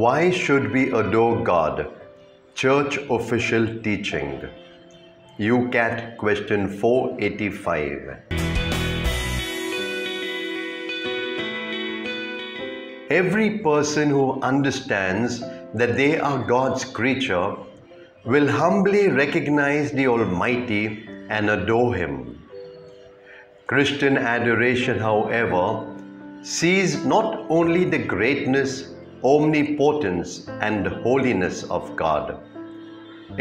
Why should we adore God? Church official teaching. UCAT question 485. Every person who understands that they are God's creature will humbly recognize the Almighty and adore Him. Christian adoration, however, sees not only the greatness, omnipotence, and holiness of God.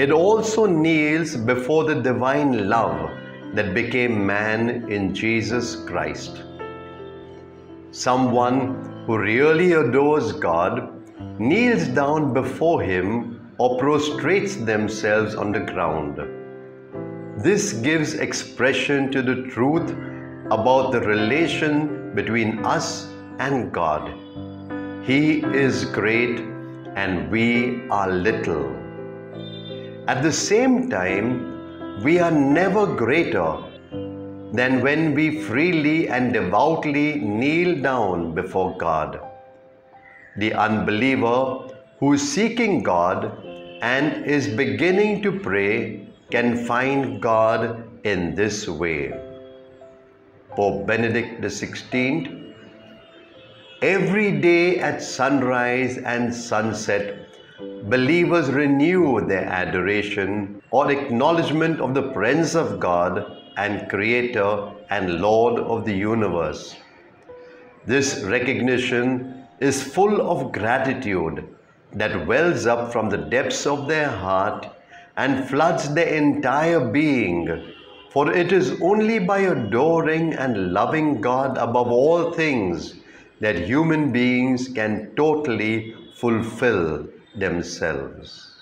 It also kneels before the divine love that became man in Jesus Christ. Someone who really adores God kneels down before Him or prostrates themselves on the ground. This gives expression to the truth about the relation between us and God. He is great and we are little. At the same time, we are never greater than when we freely and devoutly kneel down before God. The unbeliever who is seeking God and is beginning to pray can find God in this way. Pope Benedict XVI, every day at sunrise and sunset, believers renew their adoration or acknowledgement of the presence of God and Creator and Lord of the universe. This recognition is full of gratitude that wells up from the depths of their heart and floods their entire being, for it is only by adoring and loving God above all things that human beings can totally fulfill themselves.